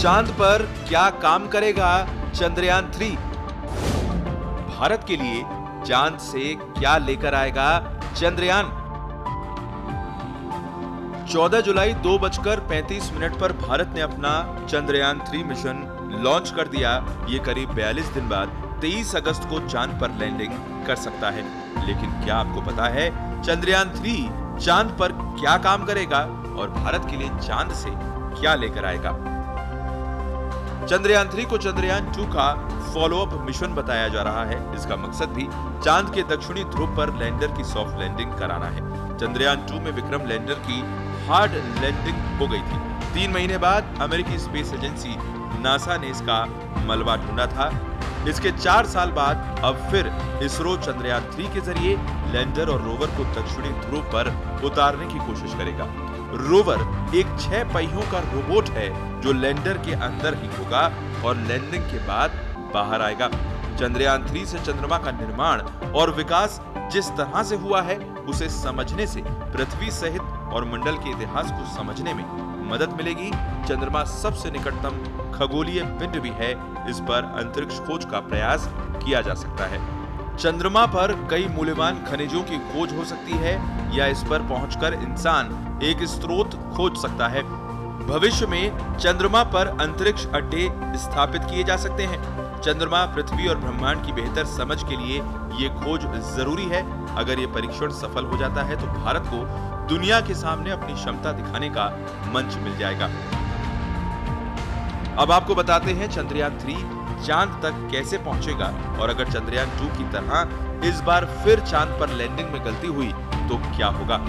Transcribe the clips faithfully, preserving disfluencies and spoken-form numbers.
चांद पर क्या काम करेगा चंद्रयान थ्री? भारत के लिए चांद से क्या लेकर आएगा चंद्रयान? चौदह जुलाई दो बजकर पैंतीस मिनट पर भारत ने अपना चंद्रयान थ्री मिशन लॉन्च कर दिया। ये करीब बयालीस दिन बाद तेईस अगस्त को चांद पर लैंडिंग कर सकता है। लेकिन क्या आपको पता है चंद्रयान थ्री चांद पर क्या काम करेगा और भारत के लिए चांद से क्या लेकर आएगा? चंद्रयान थ्री को चंद्रयान टू का फॉलोअप मिशन बताया जा रहा है। इसका मकसद भी चांद के दक्षिणी ध्रुव पर लैंडर की सॉफ्ट लैंडिंग कराना है। चंद्रयान टू में विक्रम लैंडर की हार्ड लैंडिंग हो गई थी। तीन महीने बाद अमेरिकी स्पेस एजेंसी नासा ने इसका मलबा ढूंढा था। इसके चार साल बाद अब फिर इसरो चंद्रयान थ्री के जरिए लैंडर और रोवर को दक्षिणी ध्रुव पर उतारने की कोशिश करेगा। रोवर एक छह पहियों का रोबोट है जो लैंडर के अंदर ही होगा और लैंडिंग के बाद बाहर आएगा। चंद्रयान थ्री से चंद्रमा का निर्माण और विकास जिस तरह से हुआ है उसे समझने से पृथ्वी सहित और मंडल के इतिहास को समझने में मदद मिलेगी। चंद्रमा सबसे निकटतम खगोलीय पिंड भी है। इस पर अंतरिक्ष खोज का प्रयास किया जा सकता है। चंद्रमा पर कई मूल्यवान खनिजों की खोज हो सकती है या इस पर पहुंचकर इंसान एक स्रोत खोज सकता है। भविष्य में चंद्रमा पर अंतरिक्ष अड्डे स्थापित किए जा सकते हैं। चंद्रमा, पृथ्वी और ब्रह्मांड की बेहतर समझ के लिए ये खोज जरूरी है। अगर ये परीक्षण सफल हो जाता है तो भारत को दुनिया के सामने अपनी क्षमता दिखाने का मंच मिल जाएगा। अब आपको बताते हैं चंद्रयान थ्री चांद तक कैसे पहुंचेगा। और अगर चंद्रयान टू की तरह इस बार फिर चांद पर लैंडिंग में गलती हुई तो क्या होगा?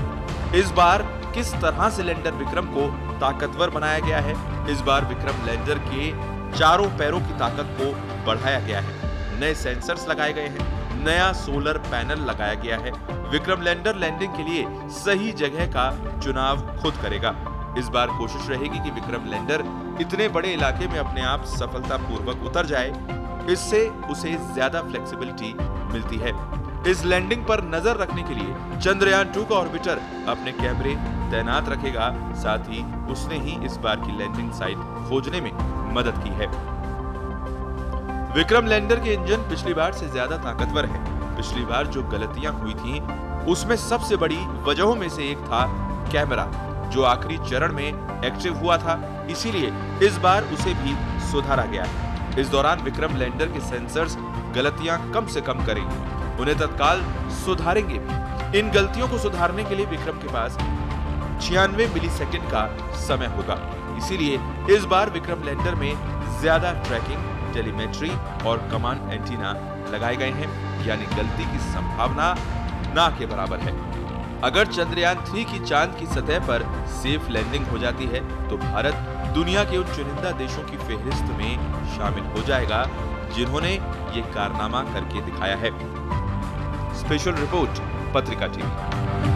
इस बार किस तरह से लैंडर विक्रम को ताकतवर बनाया गया है? इस बार विक्रम लैंडर के चारों पैरों की ताकत को बढ़ाया गया है। नए सेंसर्स लगाए गए हैं, नया सोलर पैनल लगाया गया है। विक्रम लैंडर लैंडिंग के लिए सही जगह का चुनाव खुद करेगा। इस बार कोशिश रहेगी कि विक्रम लैंडर इतने बड़े इलाके में अपने आप सफलतापूर्वक उतर जाए। इससे उसे ज्यादा फ्लेक्सिबिलिटी मिलती है। इस लैंडिंग पर नजर रखने के लिए चंद्रयान टू का ऑर्बिटर अपने कैमरे तैनात रखेगा। साथ ही उसने ही इस बार की लैंडिंग साइट खोजने में मदद की है। विक्रम लैंडर के इंजन पिछली बार से ज्यादा ताकतवर है। पिछली बार जो गलतियां हुई थी उसमें सबसे बड़ी वजहों में से एक था कैमरा, जो आखिरी चरण में एक्टिव हुआ था। इसीलिए इस बार उसे भी सुधारा गया है। इस दौरान विक्रम लैंडर के सेंसर्स गलतियां कम से कम करेंगे, उन्हें तत्काल सुधारेंगे भी। इन गलतियों को सुधारने के लिए विक्रम के पास छियानवे मिली सेकेंड का समय होगा। इसीलिए इस बार विक्रम लैंडर में ज्यादा ट्रैकिंग, टेलीमेट्री और कमांड एंटीना लगाए गए हैं, यानी गलती की संभावना ना के बराबर है। अगर चंद्रयान थ्री की चांद की सतह पर सेफ लैंडिंग हो जाती है तो भारत दुनिया के उन चुनिंदा देशों की फेहरिस्त में शामिल हो जाएगा जिन्होंने ये कारनामा करके दिखाया है। Special report, Patrika TV.